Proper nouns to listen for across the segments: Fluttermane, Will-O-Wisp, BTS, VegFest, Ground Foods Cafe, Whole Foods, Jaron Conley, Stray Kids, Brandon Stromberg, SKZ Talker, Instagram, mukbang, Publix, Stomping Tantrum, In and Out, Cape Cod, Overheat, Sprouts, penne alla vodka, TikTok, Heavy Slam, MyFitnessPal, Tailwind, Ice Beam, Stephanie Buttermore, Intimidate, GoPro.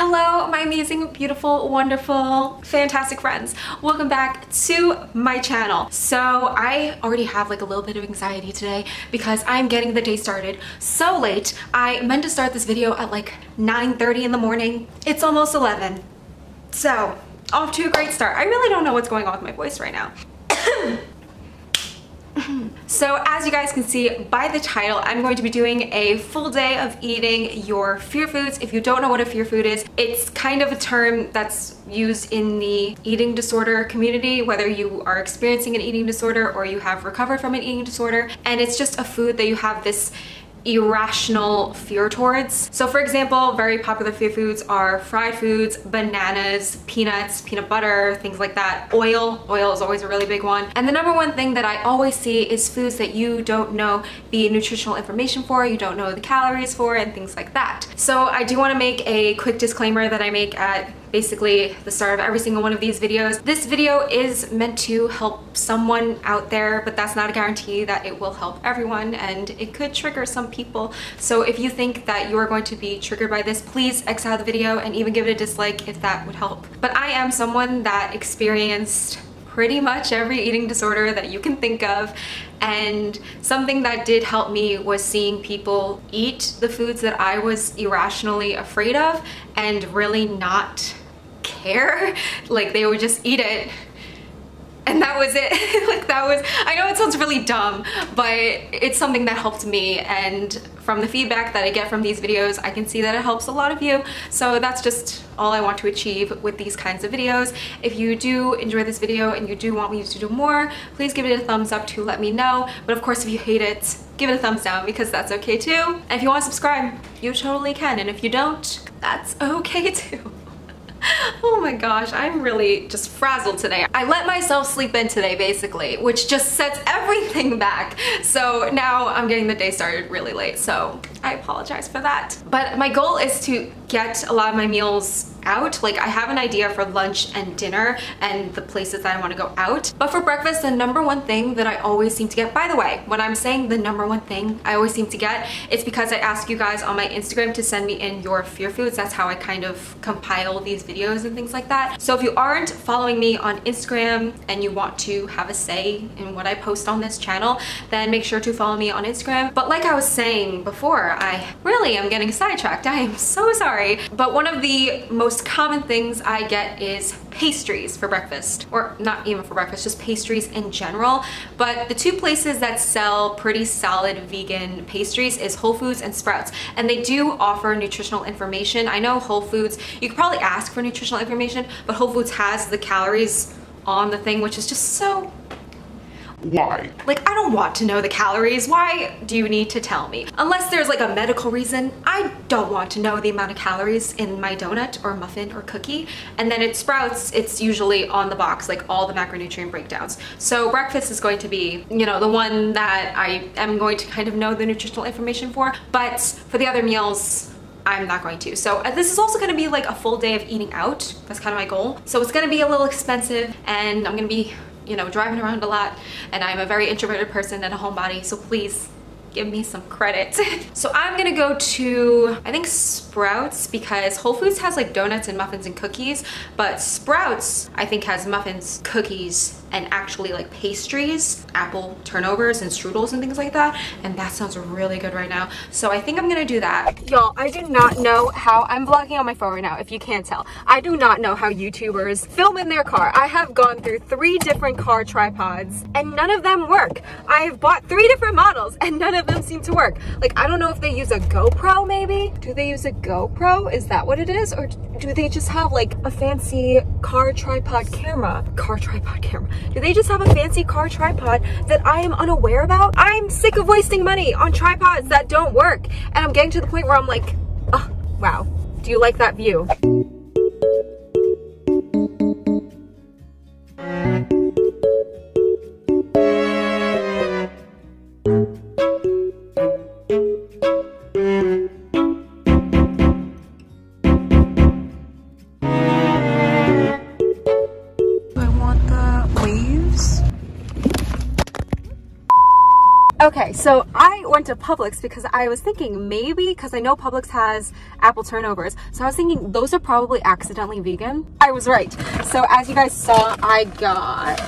Hello, my amazing, beautiful, wonderful, fantastic friends. Welcome back to my channel. So I already have like a little bit of anxiety today because I'm getting the day started so late. I meant to start this video at like 9:30 in the morning. It's almost 11. So off to a great start. I really don't know what's going on with my voice right now. So as you guys can see by the title, I'm going to be doing a full day of eating your fear foods. If you don't know what a fear food is, it's kind of a term that's used in the eating disorder community, whether you are experiencing an eating disorder or you have recovered from an eating disorder, and it's just a food that you have this irrational fear towards. So for example, very popular fear foods are fried foods, bananas, peanuts, peanut butter, things like that. Oil is always a really big one. And the number one thing that I always see is foods that you don't know the nutritional information for, you don't know the calories for, and things like that. So I do want to make a quick disclaimer that I make at basically the start of every single one of these videos. This video is meant to help someone out there, but that's not a guarantee that it will help everyone, and it could trigger some people. So if you think that you're going to be triggered by this, please X out the video and even give it a dislike if that would help. But I am someone that experienced pretty much every eating disorder that you can think of, and something that did help me was seeing people eat the foods that I was irrationally afraid of and really not care. Like, they would just eat it and that was it. Like, that was, I know it sounds really dumb, but it's something that helped me, and from the feedback that I get from these videos, I can see that it helps a lot of you. So that's just all I want to achieve with these kinds of videos. If you do enjoy this video and you do want me to do more, please give it a thumbs up to let me know. But of course, if you hate it, give it a thumbs down because that's okay too. And if you want to subscribe, you totally can. And if you don't, that's okay too. Oh my gosh, I'm really just frazzled today. I let myself sleep in today basically, which just sets everything back. So now I'm getting the day started really late, so I apologize for that. But my goal is to get a lot of my meals out. Like, I have an idea for lunch and dinner and the places that I want to go out. But for breakfast, the number one thing that I always seem to get, by the way, when I'm saying the number one thing I always seem to get, it's because I ask you guys on my Instagram to send me in your fear foods. That's how I kind of compile these videos and things like that. So if you aren't following me on Instagram and you want to have a say in what I post on this channel, then make sure to follow me on Instagram. But like I was saying before, I really am getting sidetracked. I am so sorry. But one of the most common things I get is pastries for breakfast, or not even for breakfast, just pastries in general. But the two places that sell pretty solid vegan pastries is Whole Foods and Sprouts, and they do offer nutritional information. I know Whole Foods, you could probably ask for nutritional information, but Whole Foods has the calories on the thing, which is just so... why? Like, I don't want to know the calories. Why do you need to tell me? Unless there's like a medical reason, I don't want to know the amount of calories in my donut or muffin or cookie. And then at Sprouts, it's usually on the box, like all the macronutrient breakdowns. So breakfast is going to be, you know, the one that I am going to kind of know the nutritional information for, but for the other meals, I'm not going to. So this is also going to be like a full day of eating out. That's kind of my goal. So it's going to be a little expensive, and I'm going to be, you know, driving around a lot, and I'm a very introverted person and a homebody, so please give me some credit. So I'm gonna go to, I think, Sprouts, because Whole Foods has like donuts and muffins and cookies, but Sprouts I think has muffins, cookies, and actually like pastries, apple turnovers and strudels and things like that, and that sounds really good right now. So I think I'm gonna do that. Y'all, I do not know how I'm vlogging on my phone right now, if you can't tell. I do not know how YouTubers film in their car. I have gone through 3 different car tripods and none of them work. I've bought 3 different models and none of them seem to work. Like, I don't know if they use a GoPro maybe? Do they use a GoPro? Is that what it is? Or do they just have like a fancy car tripod camera? Car tripod camera. Do they just have a fancy car tripod that I am unaware about? I'm sick of wasting money on tripods that don't work. And I'm getting to the point where I'm like, oh, wow, do you like that view? Okay, so I went to Publix because I was thinking maybe, because I know Publix has apple turnovers, so I was thinking those are probably accidentally vegan. I was right. So as you guys saw, I got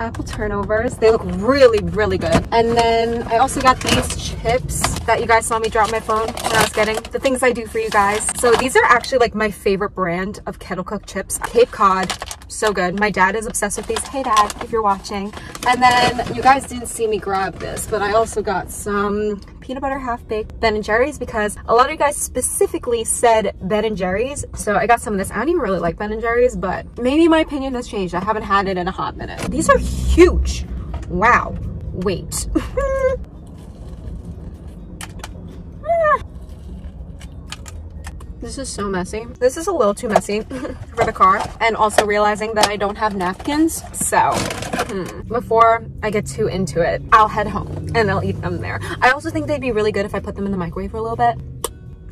apple turnovers. They look really, really good. And then I also got these chips that you guys saw me drop my phone when I was getting the things I do for you guys. So these are actually like my favorite brand of kettle cooked chips. Cape Cod. So good. My dad is obsessed with these. Hey dad, if you're watching. And then you guys didn't see me grab this, but I also got some peanut butter half-baked Ben & Jerry's because a lot of you guys specifically said Ben & Jerry's. So I got some of this. I don't even really like Ben & Jerry's, but maybe my opinion has changed. I haven't had it in a hot minute. These are huge. Wow. Wait. This is so messy. This is a little too messy for the car, and also realizing that I don't have napkins. So before I get too into it, I'll head home and I'll eat them there. I also think they'd be really good if I put them in the microwave for a little bit.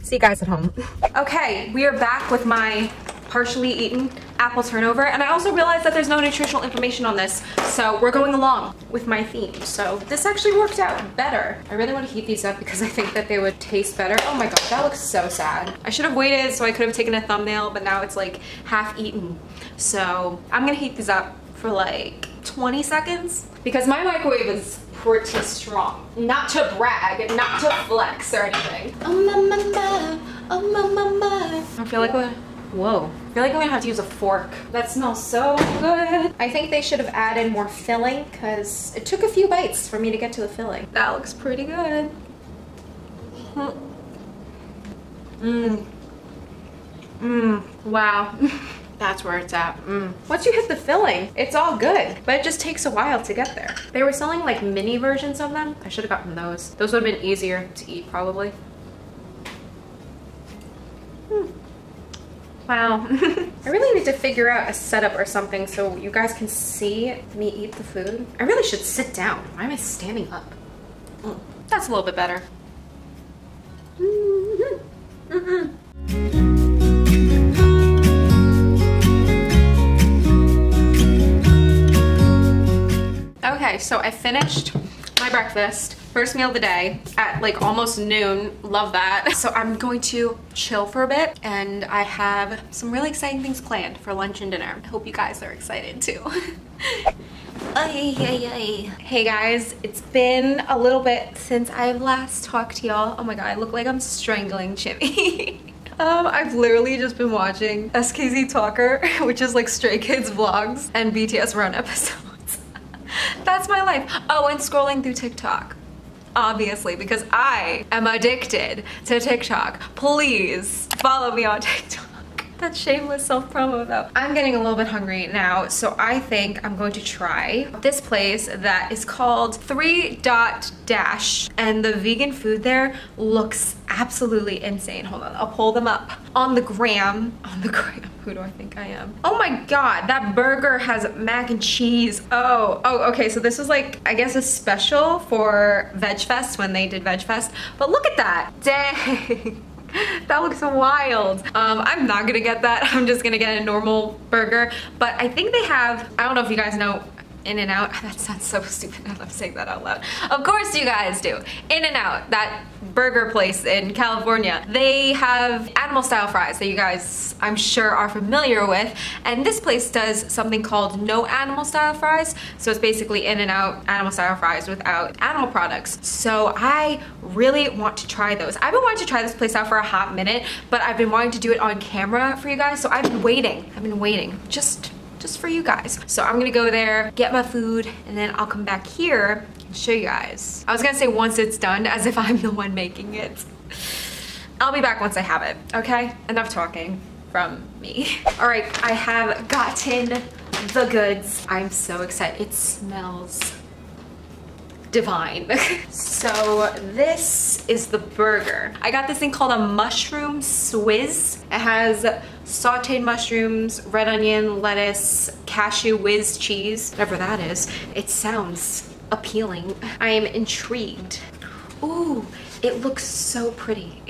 See you guys at home. Okay, we are back with my partially eaten apple turnover, and I also realized that there's no nutritional information on this, so we're going along with my theme. So this actually worked out better. I really want to heat these up because I think that they would taste better. Oh my god, that looks so sad. I should have waited so I could have taken a thumbnail, but now it's like half eaten. So I'm gonna heat these up for like 20 seconds because my microwave is pretty strong. Not to brag, not to flex or anything. Oh my, my, oh my, my. I feel like we're... Whoa. I feel like I'm gonna have to use a fork. That smells so good. I think they should have added more filling because it took a few bites for me to get to the filling. That looks pretty good. Mmm. Mmm. Wow. That's where it's at. Mm. Once you hit the filling, it's all good, but it just takes a while to get there. They were selling like mini versions of them. I should have gotten those. Those would have been easier to eat probably. Wow. I really need to figure out a setup or something so you guys can see me eat the food. I really should sit down. Why am I standing up? Mm. That's a little bit better. Mm-hmm. Mm-hmm. Okay, so I finished my breakfast, first meal of the day at like almost noon. Love that. So I'm going to chill for a bit, and I have some really exciting things planned for lunch and dinner. I hope you guys are excited too. Ay, ay, ay. Hey guys, it's been a little bit since I've last talked to y'all. Oh my god, I look like I'm strangling Jimmy. I've literally just been watching SKZ Talker, which is like Stray Kids vlogs and BTS run episodes. That's my life. Oh, and scrolling through TikTok. Obviously, because I am addicted to TikTok. Please follow me on TikTok. That's shameless self-promo though. I'm getting a little bit hungry now, so I think I'm going to try this place that is called 3 Dot Dash, and the vegan food there looks absolutely insane. Hold on, I'll pull them up on the gram. On the gram. Who do I think I am? Oh my god, that burger has mac and cheese. Oh, okay, so this was like, I guess a special for VegFest when they did VegFest, but look at that. Dang. That looks wild. I'm not gonna get that. I'm just gonna get a normal burger. But I think they have, I don't know if you guys know In and Out. That sounds so stupid. I love saying that out loud. Of course you guys do. In and Out, that burger place in California. They have animal style fries that you guys, I'm sure, are familiar with. And this place does something called no animal style fries. So it's basically In and Out animal style fries without animal products. So I really want to try those. I've been wanting to try this place out for a hot minute, but I've been wanting to do it on camera for you guys. So I've been waiting. Just for you guys. So I'm gonna go there, get my food, and then I'll come back here and show you guys. I was gonna say once it's done, as if I'm the one making it. I'll be back once I have it, okay? Enough talking from me. All right, I have gotten the goods. I'm so excited. It smells divine. So this is the burger. I got this thing called a mushroom swizz. It has sauteed mushrooms, red onion, lettuce, cashew whiz cheese, whatever that is. It sounds appealing. I am intrigued. Ooh, it looks so pretty.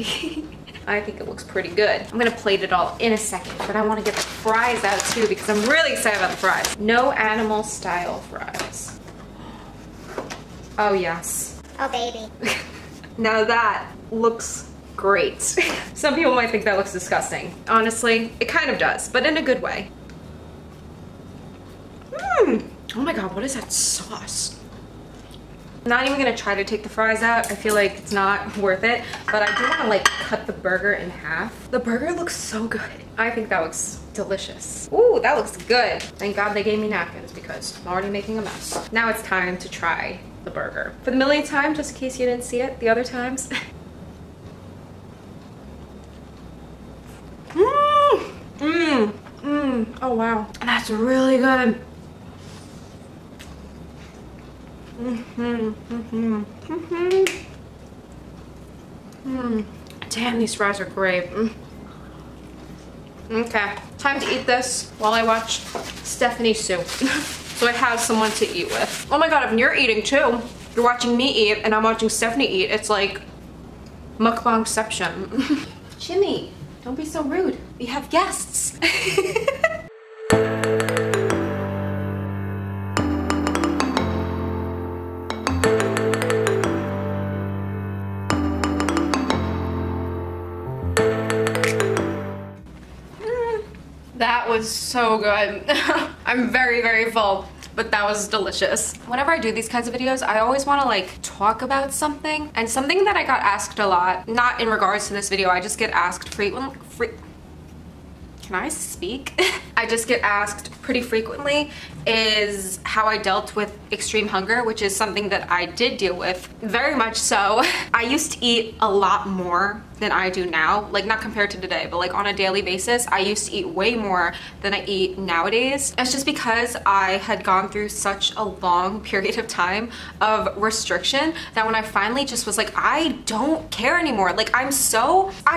I think it looks pretty good. I'm gonna plate it all in a second, but I wanna get the fries out too because I'm really excited about the fries. No animal style fries. Oh yes. Oh, baby. Now that looks great. Some people might think that looks disgusting. Honestly, it kind of does, but in a good way. Mmm. Oh my God, what is that sauce? I'm not even gonna try to take the fries out. I feel like it's not worth it, but I do wanna like cut the burger in half. The burger looks so good. I think that looks delicious. Ooh, that looks good. Thank God they gave me napkins because I'm already making a mess. Now it's time to try the burger. For the millionth time, just in case you didn't see it the other times. Mmm, mmm, mmm. Oh wow, that's really good. Mm-hmm, mm-hmm, mm-hmm. Mm. Damn, these fries are great. Mm. Okay, time to eat this while I watch Stephanie soup. So I have someone to eat with. Oh my God, if you're eating too, you're watching me eat and I'm watching Stephanie eat. It's like mukbangception. Jimmy, don't be so rude. We have guests. That was so good. I'm very, very full, but that was delicious. Whenever I do these kinds of videos, I always want to like talk about something, and something that I got asked a lot, not in regards to this video, I just get asked pretty frequently is how I dealt with extreme hunger, which is something that I did deal with very much so. I used to eat a lot more than I do now, like not compared to today, but like on a daily basis, I used to eat way more than I eat nowadays. It's just because I had gone through such a long period of time of restriction that when I finally just was like, I don't care anymore. Like I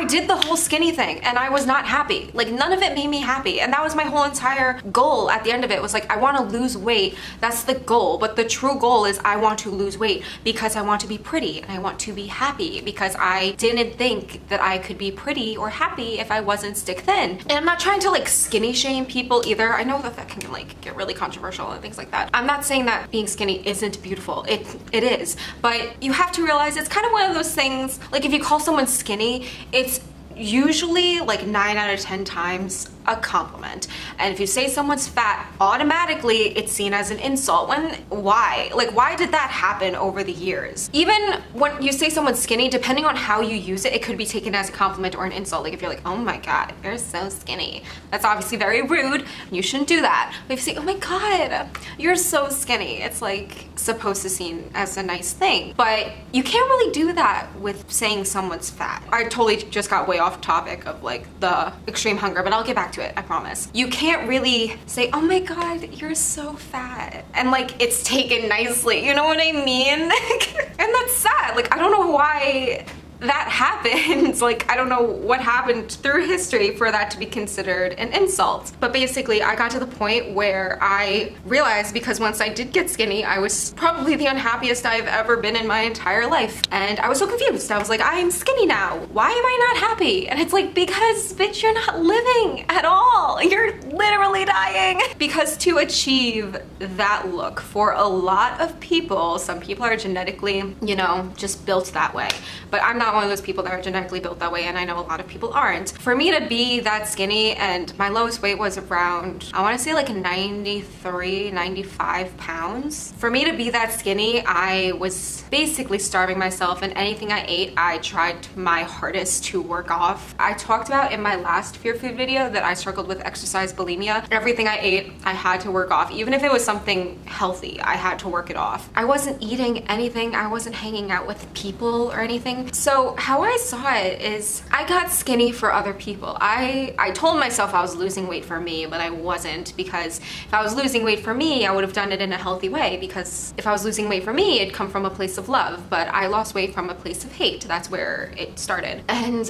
did the whole skinny thing and I was not happy. Like none of it made me happy. And that was my whole entire goal. At the end of it was like, I want to lose weight. That's the goal, but the true goal is I want to lose weight because I want to be pretty and I want to be happy because I didn't think that I could be pretty or happy if I wasn't stick thin. And I'm not trying to like skinny shame people either. I know that that can like get really controversial and things like that. I'm not saying that being skinny isn't beautiful. It is, but you have to realize it's kind of one of those things, like if you call someone skinny, it's usually like 9 out of 10 times a compliment. And if you say someone's fat, automatically it's seen as an insult. When, why? Like why did that happen over the years? Even when you say someone's skinny, depending on how you use it, it could be taken as a compliment or an insult. Like if you're like, oh my God, you're so skinny. That's obviously very rude. You shouldn't do that. But if you say, oh my God, you're so skinny, it's like supposed to seen as a nice thing. But you can't really do that with saying someone's fat. I totally just got way off topic of like the extreme hunger, but I'll get back to it, I promise. You can't really say, oh my God, you're so fat, and like it's taken nicely, you know what I mean? And that's sad. Like I don't know why that happens. Like I don't know what happened through history for that to be considered an insult. But basically I got to the point where I realized, because once I did get skinny, I was probably the unhappiest I've ever been in my entire life. And I was so confused. I was like, I'm skinny now, why am I not happy? And it's like, because bitch, you're not living at all. You're literally dying. Because to achieve that look, for a lot of people, some people are genetically, you know, just built that way, but I'm not one of those people that are genetically built that way, and I know a lot of people aren't. For me to be that skinny, and my lowest weight was around, I want to say like 93, 95 pounds. For me to be that skinny, I was basically starving myself, and anything I ate, I tried my hardest to work off. I talked about in my last Fear Food video that I struggled with exercise bulimia. Everything I ate, I had to work off. Even if it was something healthy, I had to work it off. I wasn't eating anything. I wasn't hanging out with people or anything. So how I saw it is, I got skinny for other people. I told myself I was losing weight for me, but I wasn't, because if I was losing weight for me, I would have done it in a healthy way, because if I was losing weight for me, it'd come from a place of love, but I lost weight from a place of hate. That's where it started. And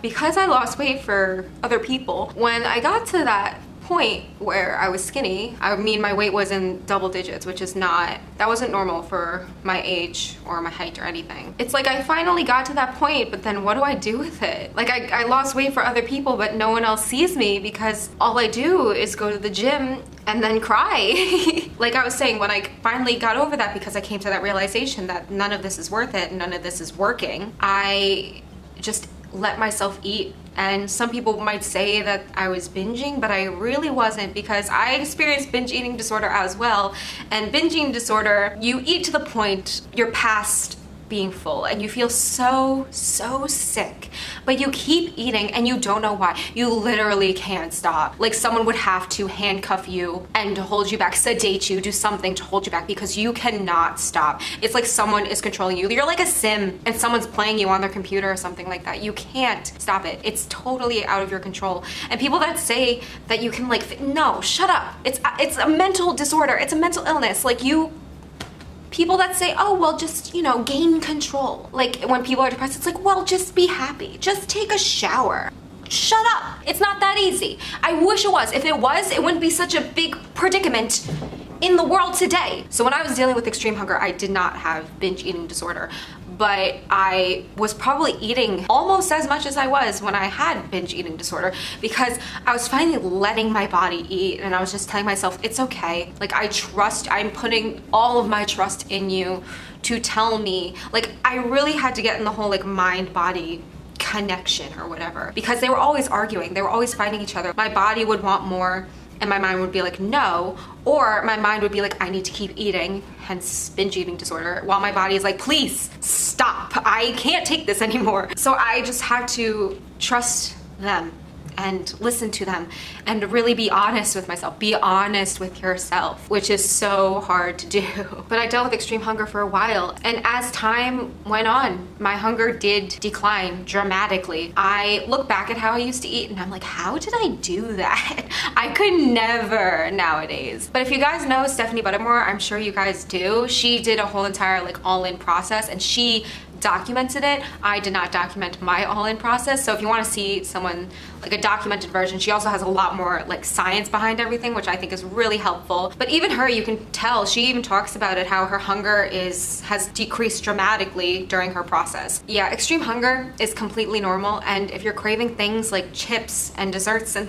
because I lost weight for other people, when I got to that point where I was skinny. I mean, my weight was in double digits, which is not, that wasn't normal for my age or my height or anything. It's like I finally got to that point, but then what do I do with it? Like I lost weight for other people, but no one else sees me because all I do is go to the gym and then cry. Like I was saying, when I finally got over that, because I came to that realization that none of this is worth it, none of this is working, I just let myself eat. And some people might say that I was binging, but I really wasn't, because I experienced binge eating disorder as well. And binge eating disorder, you eat to the point you're past being full and you feel so sick, but you keep eating and you don't know why. You literally can't stop. Like someone would have to handcuff you and hold you back, sedate you, do something to hold you back, because you cannot stop. It's like someone is controlling you. You're like a sim and someone's playing you on their computer or something like that. You can't stop it. It's totally out of your control. And people that say that you can, like, no, shut up. It's a mental disorder. It's a mental illness. Like you, people that say, oh, well, just, you know, gain control. Like when people are depressed, it's like, well, just be happy. Just take a shower. Shut up. It's not that easy. I wish it was. If it was, it wouldn't be such a big predicament in the world today. So when I was dealing with extreme hunger, I did not have binge eating disorder, but I was probably eating almost as much as I was when I had binge eating disorder, because I was finally letting my body eat and I was just telling myself, it's okay. Like I trust, I'm putting all of my trust in you to tell me. Like I really had to get in the whole like mind-body connection or whatever, because they were always arguing. They were always fighting each other. My body would want more and my mind would be like, no, or my mind would be like, I need to keep eating, hence binge eating disorder, while my body is like, please stop, I can't take this anymore. So I just had to trust them and listen to them and really be honest with myself. Be honest with yourself, which is so hard to do. But I dealt with extreme hunger for a while, and as time went on, my hunger did decline dramatically. I look back at how I used to eat and I'm like, how did I do that? I could never nowadays. But if you guys know Stephanie Buttermore, I'm sure you guys do, she did a whole entire like all-in process and she documented it. I did not document my all-in process, so if you want to see someone, like a documented version, she also has a lot more like science behind everything, which I think is really helpful. But even her, you can tell, she even talks about it, how her hunger has decreased dramatically during her process. Yeah, extreme hunger is completely normal, and if you're craving things like chips and desserts and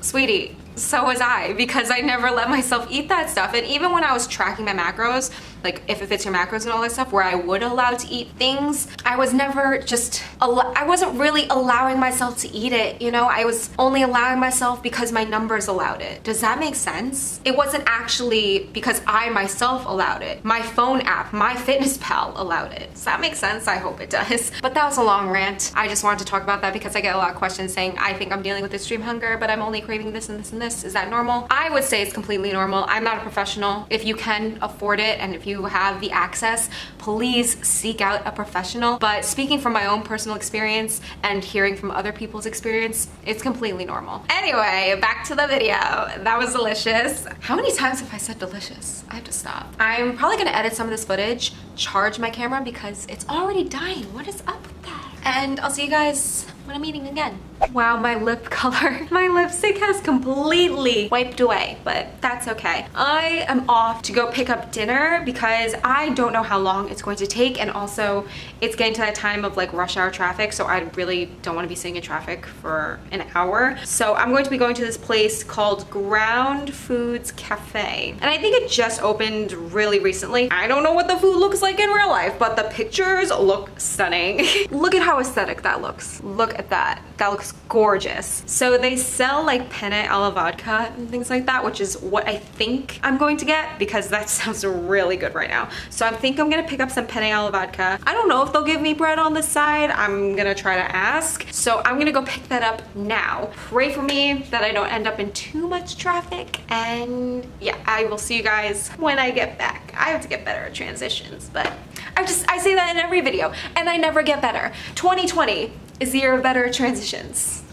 sweetie, so was I, because I never let myself eat that stuff. And even when I was tracking my macros, like if it fits your macros and all that stuff, where I would allow to eat things, I was never just, I wasn't really allowing myself to eat it, you know? I was only allowing myself because my numbers allowed it. Does that make sense? It wasn't actually because I myself allowed it. My phone app, MyFitnessPal allowed it. Does that make sense? I hope it does. But that was a long rant. I just wanted to talk about that because I get a lot of questions saying, I think I'm dealing with extreme hunger, but I'm only craving this and this and this. Is that normal? I would say it's completely normal. I'm not a professional. If you can afford it and if you have the access, please seek out a professional. But speaking from my own personal experience and hearing from other people's experience, it's completely normal. Anyway, back to the video. That was delicious. How many times have I said delicious? I have to stop. I'm probably gonna edit some of this footage, charge my camera because it's already dying. What is up with that? And I'll see you guys when I'm eating again. Wow, my lip color. My lipstick has completely wiped away, but that's okay. I am off to go pick up dinner because I don't know how long it's going to take, and also it's getting to that time of like rush hour traffic, so I really don't want to be sitting in traffic for an hour. So I'm going to be going to this place called Ground Foods Cafe, and I think it just opened really recently. I don't know what the food looks like in real life, but the pictures look stunning. Look at how aesthetic that looks. Look at that. That looks gorgeous. So they sell like penne alla vodka and things like that, which is what I think I'm going to get because that sounds really good right now. So I think I'm gonna pick up some penne alla vodka. I don't know if they'll give me bread on the side. I'm gonna try to ask. So I'm gonna go pick that up now. Pray for me that I don't end up in too much traffic. And yeah, I will see you guys when I get back. I have to get better at transitions, but I say that in every video and I never get better. 2020 is the year of better transitions.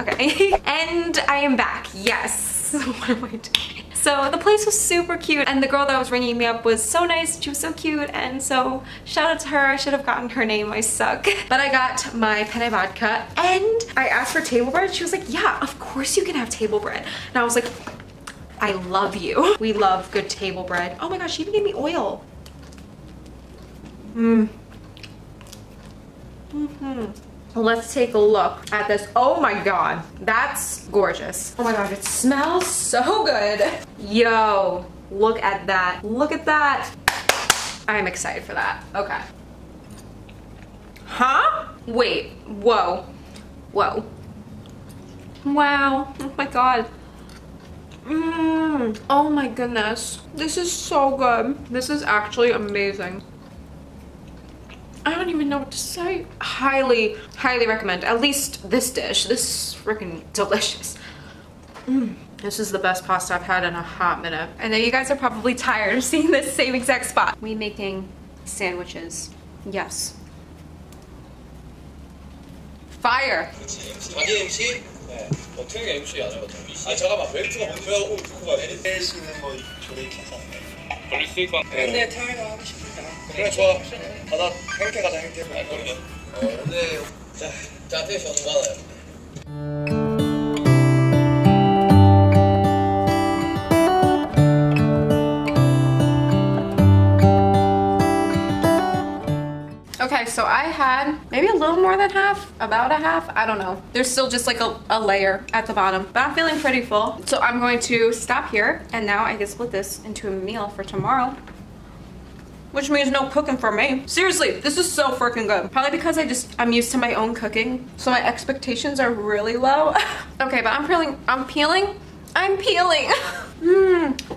Okay. And I am back. Yes. What am I doing? So the place was super cute, and the girl that was ringing me up was so nice. She was so cute, and so shout out to her. I should have gotten her name, I suck. But I got my penne vodka, and I asked for table bread. She was like, yeah, of course you can have table bread. And I was like, I love you. We love good table bread. Oh my gosh, she even gave me oil. Let's take a look at this. Oh my god, that's gorgeous. Oh my god, it smells so good. Yo, look at that. Look at that. I'm excited for that. Okay. Huh? Wait, whoa. Whoa. Wow. Oh my god. Oh my goodness. This is so good. This is actually amazing. I don't even know what to say. Highly, highly recommend. At least this dish. This is freaking delicious. This is the best pasta I've had in a hot minute. I know you guys are probably tired of seeing this same exact spot. We making sandwiches. Yes. Fire. Okay, so I had maybe a little more than half, about a half, I don't know. There's still just like a layer at the bottom, but I'm feeling pretty full. So I'm going to stop here, and now I can split this into a meal for tomorrow. Which means no cooking for me. Seriously, this is so freaking good. Probably because I'm used to my own cooking, so my expectations are really low. Okay, but I'm peeling.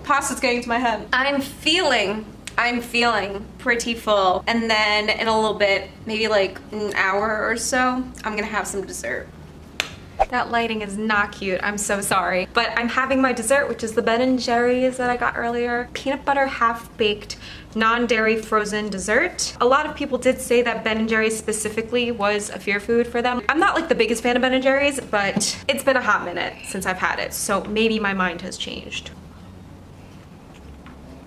Pasta's getting to my head. I'm feeling pretty full. And then in a little bit, maybe like an hour or so, I'm gonna have some dessert. That lighting is not cute, I'm so sorry. But I'm having my dessert, which is the Ben & Jerry's that I got earlier. Peanut butter half-baked, non-dairy frozen dessert. A lot of people did say that Ben & Jerry's specifically was a fear food for them. I'm not like the biggest fan of Ben & Jerry's, but it's been a hot minute since I've had it, so maybe my mind has changed.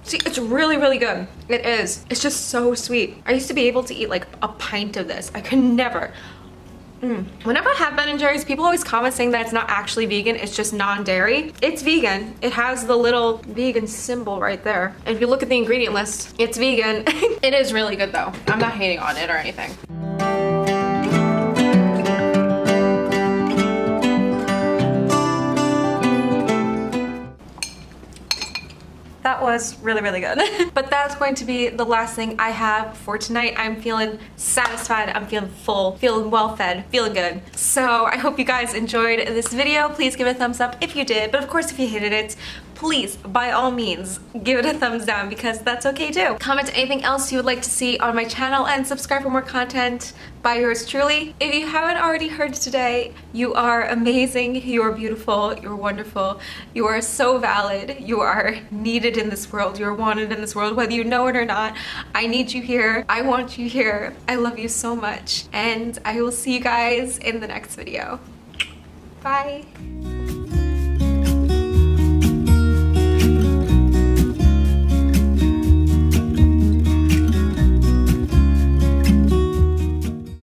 See, it's really, really good. It is. It's just so sweet. I used to be able to eat like a pint of this. I could never. Whenever I have Ben & Jerry's, people always comment saying that it's not actually vegan, it's just non-dairy. It's vegan. It has the little vegan symbol right there. And if you look at the ingredient list, it's vegan. It is really good though. I'm not hating on it or anything. That was really, really good. But that's going to be the last thing I have for tonight. I'm feeling satisfied, I'm feeling full, feeling well fed, feeling good. So I hope you guys enjoyed this video. Please give it a thumbs up if you did, but of course if you hated it, please, by all means, give it a thumbs down because that's okay too. Comment anything else you would like to see on my channel and subscribe for more content by yours truly. If you haven't already heard today, you are amazing, you are beautiful, you're wonderful, you are so valid, you are needed in this world, you're wanted in this world, whether you know it or not. I need you here, I want you here, I love you so much, and I will see you guys in the next video. Bye.